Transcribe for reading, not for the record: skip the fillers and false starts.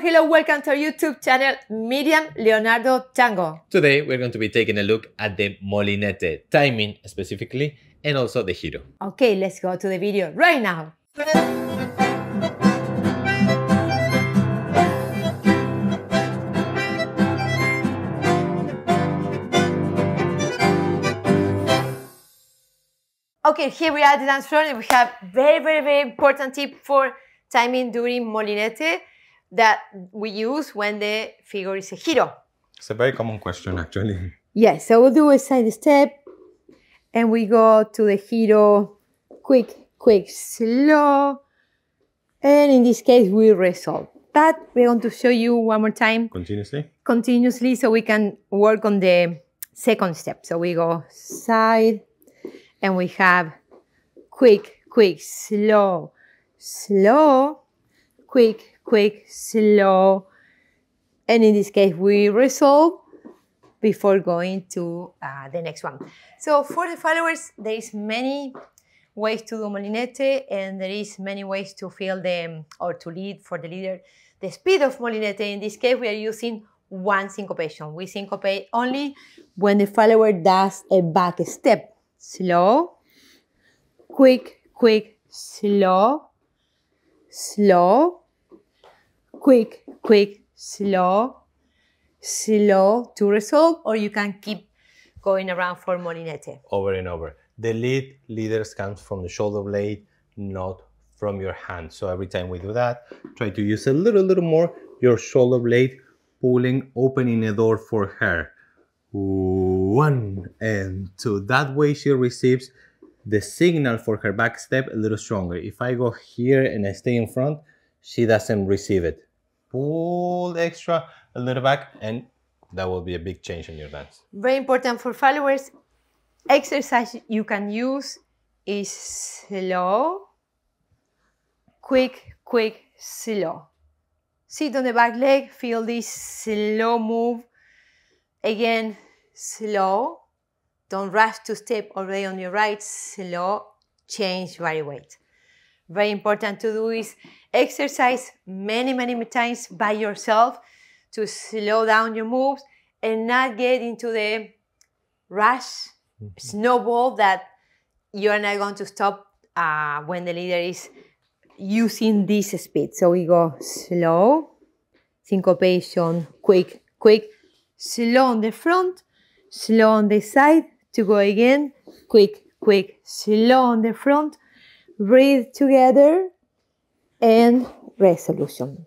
Hello, welcome to our YouTube channel, Miriam Leonardo Tango. Today, we're going to be taking a look at the molinete, timing specifically, and also the giro. Okay, let's go to the video right now. Okay, here we are at the dance floor and we have very important tip for timing during molinete that we use when the figure is a giro. It's a very common question, actually. Yes, so we'll do a side step and we go to the giro quick, slow. And in this case, we resolve. But we're going to show you one more time. Continuously? Continuously, so we can work on the second step. So we go side and we have quick, slow, quick, slow, and in this case we resolve before going to the next one. So for the followers, there is many ways to do molinete, and there is many ways to feel them or to lead for the leader the speed of molinete. In this case, we are using one syncopation. We syncopate only when the follower does a back step. Slow, quick, slow, quick, slow to resolve, or you can keep going around for molinete. Over and over. The leaders comes from the shoulder blade, not from your hand. So every time we do that, try to use a little more your shoulder blade, pulling, opening a door for her. One and two. That way she receives the signal for her back step a little stronger. If I go here and I stay in front, she doesn't receive it. Pull extra, a little back, and that will be a big change in your dance. Very important for followers. Exercise you can use is slow, quick, slow. Sit on the back leg, feel this slow move. Again, slow. Don't rush to step already on your right, slow, change body weight. Very important to do is exercise many times by yourself to slow down your moves and not get into the rush snowball that you're not going to stop when the leader is using this speed. So we go slow, syncopation, quick, slow on the front, slow on the side, to go again, quick, slow on the front, breathe together, and resolution.